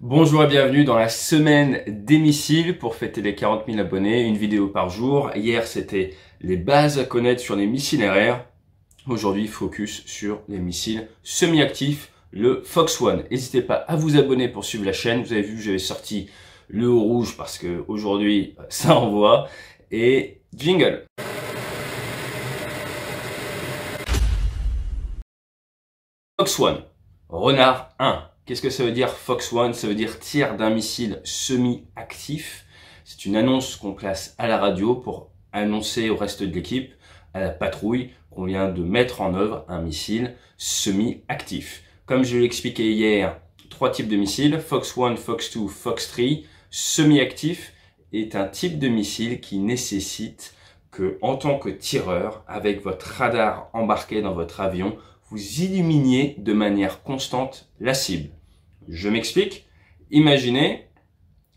Bonjour et bienvenue dans la semaine des missiles pour fêter les 40 000 abonnés, une vidéo par jour. Hier, c'était les bases à connaître sur les missiles RR. Aujourd'hui, focus sur les missiles semi-actifs, le Fox One. N'hésitez pas à vous abonner pour suivre la chaîne. Vous avez vu, j'avais sorti le haut rouge parce que aujourd'hui, ça envoie. Et jingle! Fox One, Renard 1. Qu'est-ce que ça veut dire Fox One? Ça veut dire tir d'un missile semi-actif. C'est une annonce qu'on place à la radio pour annoncer au reste de l'équipe, à la patrouille, qu'on vient de mettre en œuvre un missile semi-actif. Comme je l'expliquais hier, trois types de missiles, Fox One, Fox Two, Fox Three. Semi-actif est un type de missile qui nécessite que, en tant que tireur, avec votre radar embarqué dans votre avion, vous illuminiez de manière constante la cible. Je m'explique. Imaginez,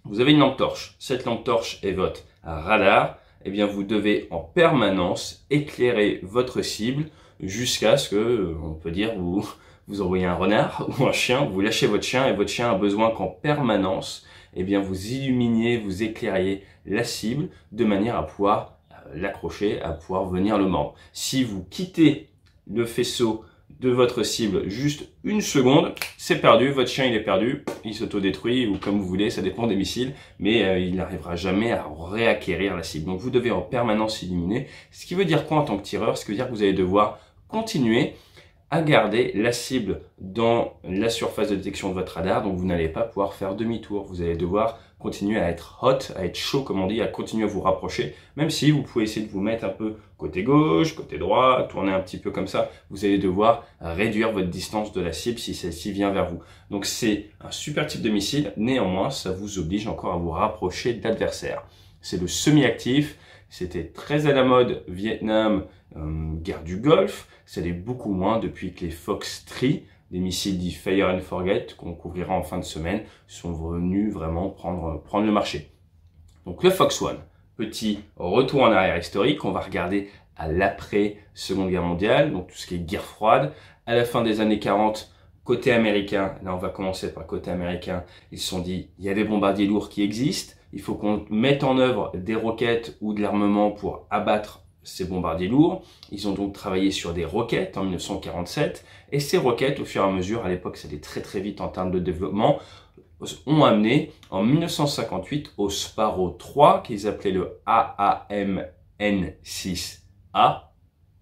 vous avez une lampe torche. Cette lampe torche est votre radar. Eh bien, vous devez en permanence éclairer votre cible jusqu'à ce que, on peut dire, vous envoyez un renard ou un chien, vous lâchez votre chien et votre chien a besoin qu'en permanence, eh bien, vous illuminiez, vous éclairiez la cible de manière à pouvoir l'accrocher, à pouvoir venir le mordre. Si vous quittez le faisceau de votre cible juste une seconde, c'est perdu, votre chien il est perdu, il s'autodétruit ou comme vous voulez, ça dépend des missiles, mais il n'arrivera jamais à réacquérir la cible. Donc vous devez en permanence illuminer, ce qui veut dire quoi en tant que tireur? Ce qui veut dire que vous allez devoir continuer à garder la cible dans la surface de détection de votre radar, donc vous n'allez pas pouvoir faire demi-tour, vous allez devoir continuer à être hot, à être chaud comme on dit, à continuer à vous rapprocher, même si vous pouvez essayer de vous mettre un peu côté gauche, côté droit, tourner un petit peu comme ça, vous allez devoir réduire votre distance de la cible si celle-ci vient vers vous. Donc c'est un super type de missile, néanmoins ça vous oblige encore à vous rapprocher de l'adversaire. C'est le semi-actif, c'était très à la mode Vietnam, guerre du Golfe, ça l'est beaucoup moins depuis que les Fox Three, des missiles dits Fire and Forget, qu'on couvrira en fin de semaine, sont venus vraiment prendre le marché. Donc le Fox One, petit retour en arrière historique, on va regarder à l'après Seconde Guerre mondiale, donc tout ce qui est guerre froide, à la fin des années 40, côté américain, là on va commencer par côté américain, ils se sont dit, il y a des bombardiers lourds qui existent, il faut qu'on mette en œuvre des roquettes ou de l'armement pour abattre ces bombardiers lourds. Ils ont donc travaillé sur des roquettes en 1947 et ces roquettes, au fur et à mesure, à l'époque ça allait très très vite en termes de développement, ont amené en 1958 au Sparrow 3 qu'ils appelaient le AAM-N-6a,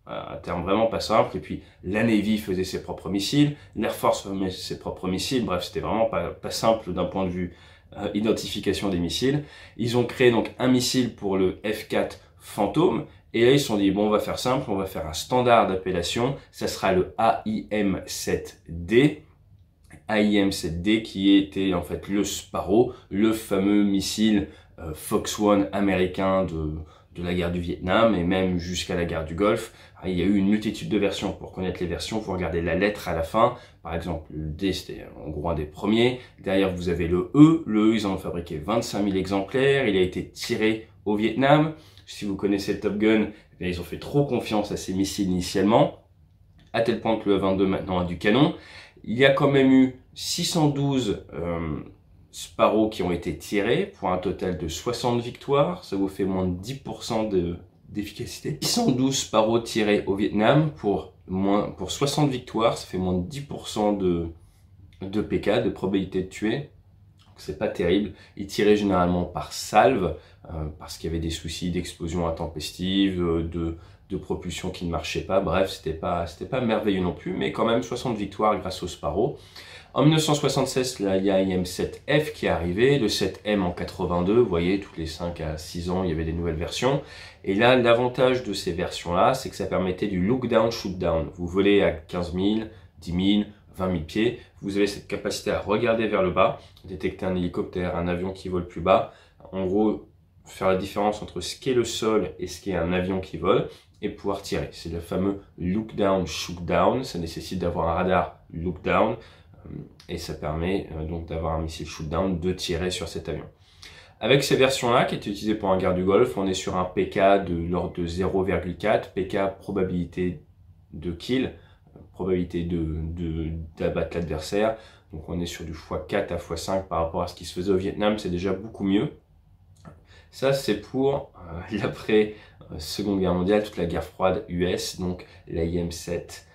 un terme vraiment pas simple, et puis la Navy faisait ses propres missiles, l'Air Force faisait ses propres missiles, bref c'était vraiment pas simple d'un point de vue identification des missiles. Ils ont créé donc un missile pour le F-4 Phantom et là ils se sont dit bon on va faire simple, on va faire un standard d'appellation, ça sera le AIM-7D. AIM-7D qui était en fait le Sparrow, le fameux missile Fox One américain de la guerre du Vietnam et même jusqu'à la guerre du Golfe. Il y a eu une multitude de versions. Pour connaître les versions, vous regardez la lettre à la fin. Par exemple, le D, c'était en gros un des premiers. Derrière, vous avez le E. Le E, ils en ont fabriqué 25 000 exemplaires. Il a été tiré au Vietnam. Si vous connaissez le Top Gun, ils ont fait trop confiance à ces missiles initialement, à tel point que le E-22 maintenant a du canon. Il y a quand même eu 612 Sparrow qui ont été tirés pour un total de 60 victoires. Ça vous fait moins de 10% d'efficacité. 612 Sparrow tirés au Vietnam pour 60 victoires, ça fait moins de 10% de PK, de probabilité de tuer. C'est pas terrible. Ils tiraient généralement par salve parce qu'il y avait des soucis d'explosion intempestive, de propulsion qui ne marchait pas. Bref, c'était pas merveilleux non plus, mais quand même 60 victoires grâce au Sparrow. En 1976, là, il y a AIM-7F qui est arrivé, le 7M en 82, vous voyez, tous les 5 à 6 ans, il y avait des nouvelles versions. Et là, l'avantage de ces versions-là, c'est que ça permettait du look-down, shoot-down. Vous volez à 15 000, 10 000, 20 000 pieds, vous avez cette capacité à regarder vers le bas, détecter un hélicoptère, un avion qui vole plus bas. En gros, faire la différence entre ce qu'est le sol et ce qu'est un avion qui vole et pouvoir tirer. C'est le fameux look-down, shoot-down. Ça nécessite d'avoir un radar look-down. Et ça permet donc d'avoir un missile shoot-down de tirer sur cet avion. Avec ces versions-là, qui est utilisée pour un guerre du Golfe, on est sur un PK de l'ordre de 0,4, PK probabilité de kill, probabilité d'abattre l'adversaire, Donc on est sur du x4 à x5 par rapport à ce qui se faisait au Vietnam, c'est déjà beaucoup mieux. Ça c'est pour l'après Seconde Guerre mondiale, toute la guerre froide US, donc l'AIM-7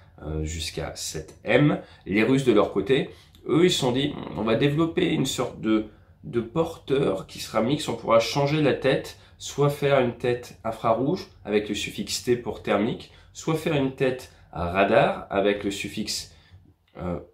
jusqu'à 7M. Les Russes de leur côté, eux ils se sont dit on va développer une sorte de porteur qui sera mixte, on pourra changer la tête, soit faire une tête infrarouge avec le suffixe T pour thermique, soit faire une tête à radar avec le suffixe R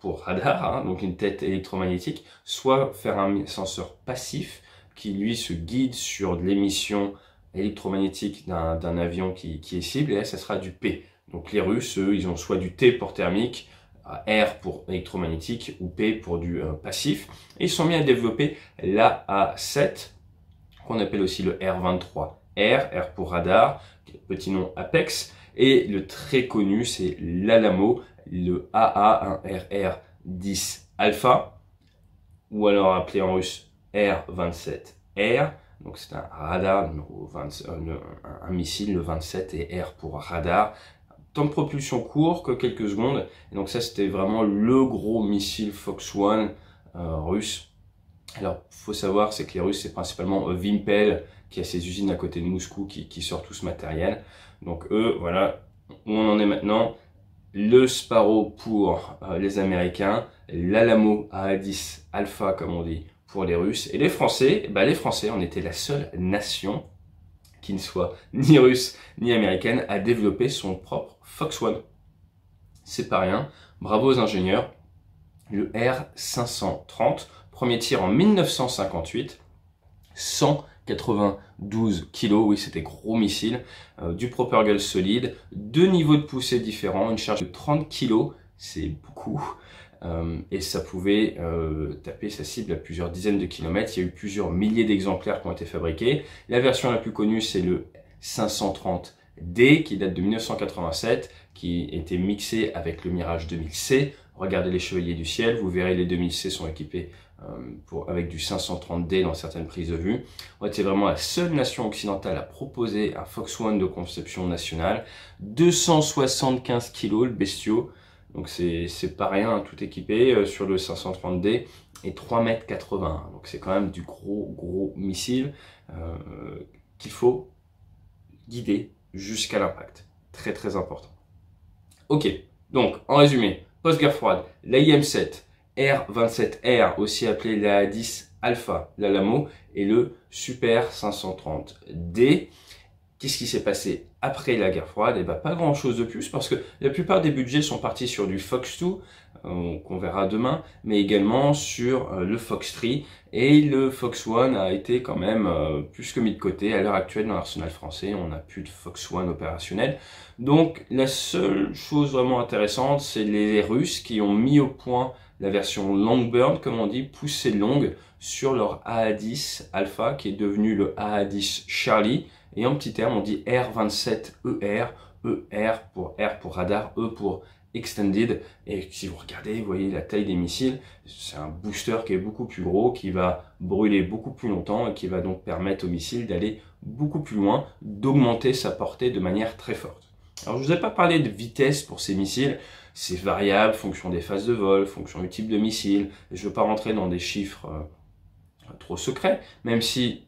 pour radar, hein, donc une tête électromagnétique, soit faire un senseur passif qui lui se guide sur de l'émission électromagnétique d'un avion qui est cible, et là ça sera du P. Donc les Russes, eux, ils ont soit du T pour thermique, R pour électromagnétique ou P pour du passif. Et ils sont mis à développer l'AA-7, qu'on appelle aussi le R23R, R pour radar, petit nom Apex, et le très connu c'est l'Alamo, le AA-1RR-10 Alpha, ou alors appelé en russe R-27R, donc c'est un radar, un missile, le 27 et R pour radar, temps de propulsion court que quelques secondes, et donc ça c'était vraiment le gros missile Fox One russe. Alors faut savoir c'est que les Russes c'est principalement Vimpel qui a ses usines à côté de Moscou qui sort tout ce matériel, donc eux voilà où on en est maintenant. Le Sparrow pour les Américains, l'Alamo AA-10 Alpha comme on dit pour les Russes, et les Français, bah les Français, on était la seule nation qui ne soit ni russe ni américaine à développer son propre Fox One. C'est pas rien, bravo aux ingénieurs. Le R530, premier tir en 1958, 192 kilos, oui c'était gros missile, du propergol solide, deux niveaux de poussée différents, une charge de 30 kilos, c'est beaucoup, et ça pouvait taper sa cible à plusieurs dizaines de kilomètres. Il y a eu plusieurs milliers d'exemplaires qui ont été fabriqués. La version la plus connue c'est le 530D qui date de 1987, qui était mixé avec le Mirage 2000C. Regardez les Chevaliers du Ciel, vous verrez les 2000C sont équipés avec du 530D dans certaines prises de vue. On était vraiment la seule nation occidentale à proposer un Fox One de conception nationale. 275 kilos le bestiau, donc c'est pas rien, hein, tout équipé sur le 530D, et 3,81 m. Donc c'est quand même du gros missile qu'il faut guider jusqu'à l'impact. Très important. Ok, donc en résumé, post-guerre froide, l'AIM-7, R-27R, aussi appelé l'AA-10 Alpha, l'Alamo, et le Super 530D. Qu'est-ce qui s'est passé après la guerre froide? Et bah pas grand-chose de plus, parce que la plupart des budgets sont partis sur du Fox Two, qu'on verra demain, mais également sur le Fox 3, et le Fox One a été quand même plus que mis de côté. À l'heure actuelle dans l'arsenal français, on n'a plus de Fox One opérationnel. Donc la seule chose vraiment intéressante, c'est les Russes qui ont mis au point la version Longbird, comme on dit, poussée longue, sur leur AA-10 Alpha, qui est devenu le AA-10 Charlie, et en petits termes on dit R-27ER, ER pour R pour radar, E pour Extended, et si vous regardez, vous voyez la taille des missiles, c'est un booster qui est beaucoup plus gros, qui va brûler beaucoup plus longtemps, et qui va donc permettre au missile d'aller beaucoup plus loin, d'augmenter sa portée de manière très forte. Alors je vous ai pas parlé de vitesse pour ces missiles, c'est variable, fonction des phases de vol, fonction du type de missile, je veux pas rentrer dans des chiffres trop secrets, même si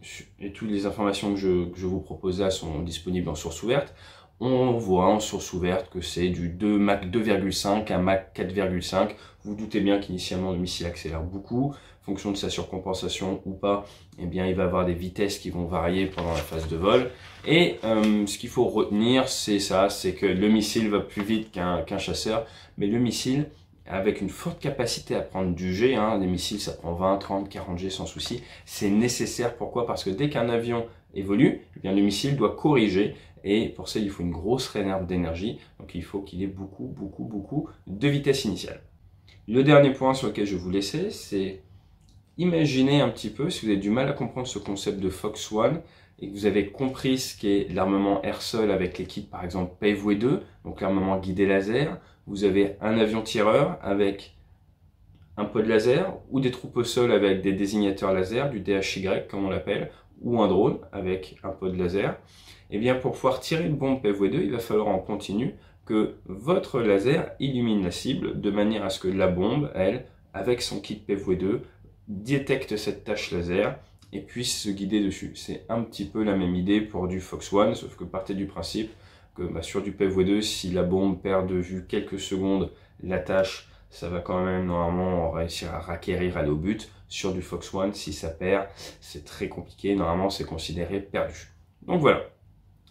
toutes les informations que je vous propose là sont disponibles en source ouverte. On voit en source ouverte que c'est du Mach 2,5 à Mach 4,5. Vous doutez bien qu'initialement le missile accélère beaucoup. En fonction de sa surcompensation ou pas, eh bien, il va avoir des vitesses qui vont varier pendant la phase de vol. Et ce qu'il faut retenir, c'est ça, c'est que le missile va plus vite qu'un chasseur. Mais le missile, avec une forte capacité à prendre du G, hein, les missiles ça prend 20, 30, 40 G sans souci, c'est nécessaire. Pourquoi? Parce que dès qu'un avion évolue, eh bien, le missile doit corriger. Et pour ça, il faut une grosse réserve d'énergie. Donc, il faut qu'il ait beaucoup de vitesse initiale. Le dernier point sur lequel je vais vous laisser, c'est imaginer un petit peu, si vous avez du mal à comprendre ce concept de Fox One et que vous avez compris ce qu'est l'armement air-sol avec l'équipe, par exemple, Paveway II, donc l'armement guidé laser, vous avez un avion tireur avec un pod laser ou des troupes au sol avec des désignateurs laser, du DHY comme on l'appelle, ou un drone avec un pod laser. Et bien pour pouvoir tirer une bombe PV2, il va falloir en continu que votre laser illumine la cible de manière à ce que la bombe, elle, avec son kit Paveway II, détecte cette tache laser et puisse se guider dessus. C'est un petit peu la même idée pour du Fox One, sauf que partez du principe que sur du Paveway II, si la bombe perd de vue quelques secondes la tâche, ça va quand même normalement réussir à acquérir, aller au but. Sur du Fox One, si ça perd, c'est très compliqué, normalement c'est considéré perdu. Donc voilà,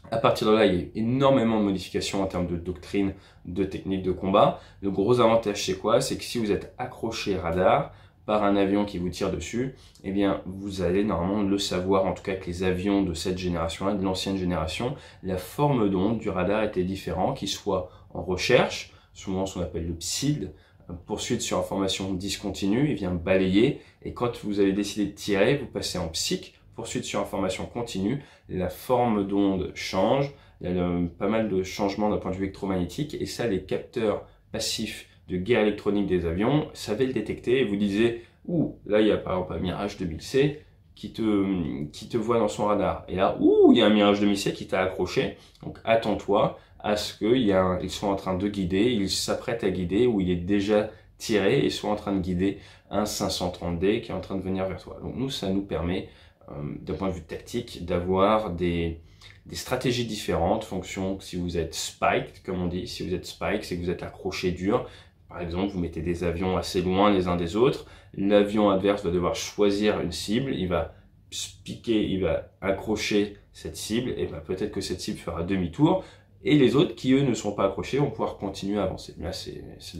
à partir de là, il y a énormément de modifications en termes de doctrine, de technique de combat. Le gros avantage, c'est quoi? C'est que si vous êtes accroché radar par un avion qui vous tire dessus, eh bien vous allez normalement le savoir, en tout cas avec les avions de cette génération-là, de l'ancienne génération, la forme d'onde du radar était différente, qu'il soit en recherche, souvent ce qu'on appelle le PSID, poursuite sur information discontinue, il vient balayer, et quand vous avez décidé de tirer, vous passez en PSIC, poursuite sur information continue, la forme d'onde change, il y a pas mal de changements d'un point de vue électromagnétique, et ça les capteurs passifs de guerre électronique des avions savait le détecter et vous disait « Ouh, là il y a par exemple un Mirage 2000C qui te voit dans son radar. » Et là, « Ouh, il y a un Mirage 2000C qui t'a accroché. » Donc attends-toi à ce qu'ils soient en train de guider, ils s'apprêtent à guider ou il est déjà tiré et soit en train de guider un 530D qui est en train de venir vers toi. Donc nous, ça nous permet, d'un point de vue tactique, d'avoir des stratégies différentes en fonction si vous êtes spiked, comme on dit. Si vous êtes spiked, c'est que vous êtes accroché dur. Par exemple, vous mettez des avions assez loin les uns des autres, l'avion adverse va devoir choisir une cible, il va piquer, il va accrocher cette cible, et peut-être que cette cible fera demi-tour, et les autres qui, eux, ne sont pas accrochés vont pouvoir continuer à avancer. Là, c'est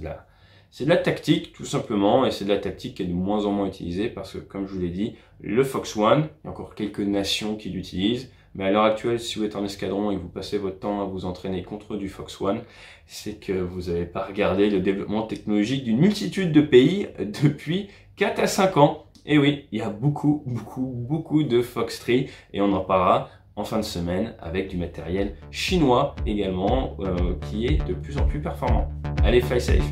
de la tactique, tout simplement, et c'est de la tactique qui est de moins en moins utilisée, parce que, comme je vous l'ai dit, le Fox One, il y a encore quelques nations qui l'utilisent, mais à l'heure actuelle, si vous êtes en escadron et que vous passez votre temps à vous entraîner contre du Fox One, c'est que vous n'avez pas regardé le développement technologique d'une multitude de pays depuis 4 à 5 ans. Et oui, il y a beaucoup, beaucoup, beaucoup de Fox Three et on en parlera en fin de semaine avec du matériel chinois également qui est de plus en plus performant. Allez, fly safe!